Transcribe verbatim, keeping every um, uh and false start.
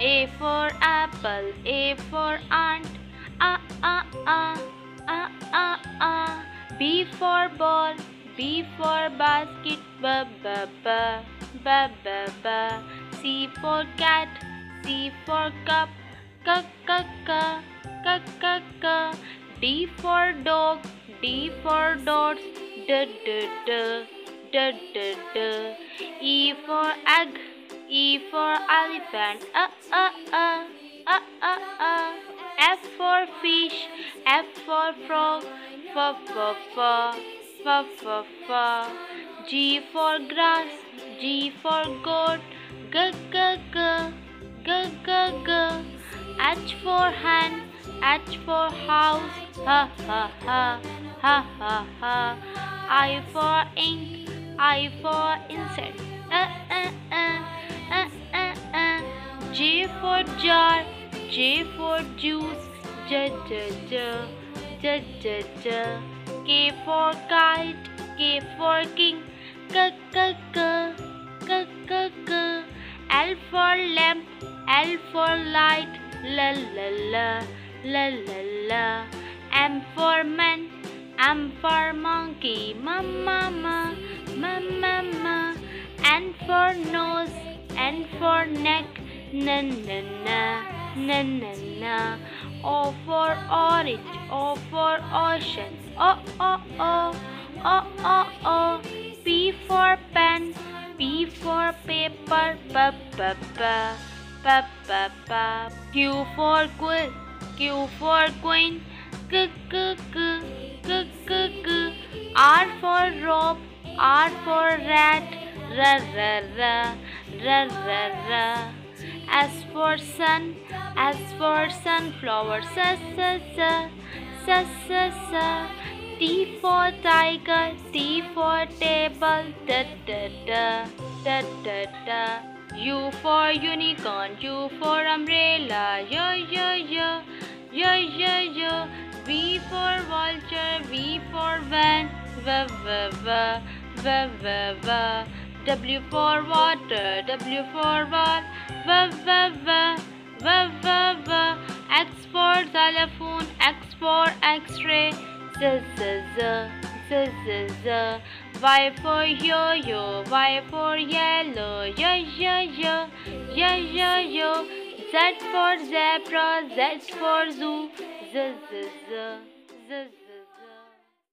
A for apple, A for ant, A, A, A, A, A, A. B for ball, B for basket, B, B, B, B, B, B. C for cat, C for cup, C, C, C, C, C, C. D for dog, D for dots, D, D, D, D, D, D. E for egg, E for elephant, A, A, A, A, A, A. F for fish, F for frog, F, F, F, F, F, F. G for grass, G for goat, G, G, G, G, G, G. H for hand, H for house, ha, ha, ha, ha, ha, ha. I for ink, I for insect, uh, uh, uh, uh, uh, uh. J for jar, J for juice, J, J, J, J, J, J. K for kite, K for king, K, K, K, K, K, K. L for lamp, L for light, la, la, la, la, la, la. M for man, M for monkey, ma, ma, ma, ma, ma, ma. N for nose, N for neck, na, na, na, na, na, na. O for orange, O for ocean, O, O, O, O, O, O. P for pen, P for paper, P, P, P, P, P, P. Q for quill, Q for queen, Q, Q, Q, Q, Q, Q. R for rope, R for rat, R, R, R, R, R, R. S for sun, S for sunflower, S, S, S, S, S, S. T for tiger, T for table, da, da, da, da, da, da. U for unicorn, U for umbrella, yo, yo, yo, yo, yo, yo. V for vulture, V for van, va, va, va, va, va, va. W for water, W for wall, va, va, va, va, va, va. X for xylophone, X for x-ray, Z, Z, Z, Z, Z, Z. Y for yo-yo, Y for yellow, yo, yo, yo, yo, yo, yo. Z for zebra, Z for zoo, Z, Z, Z, Z, Z.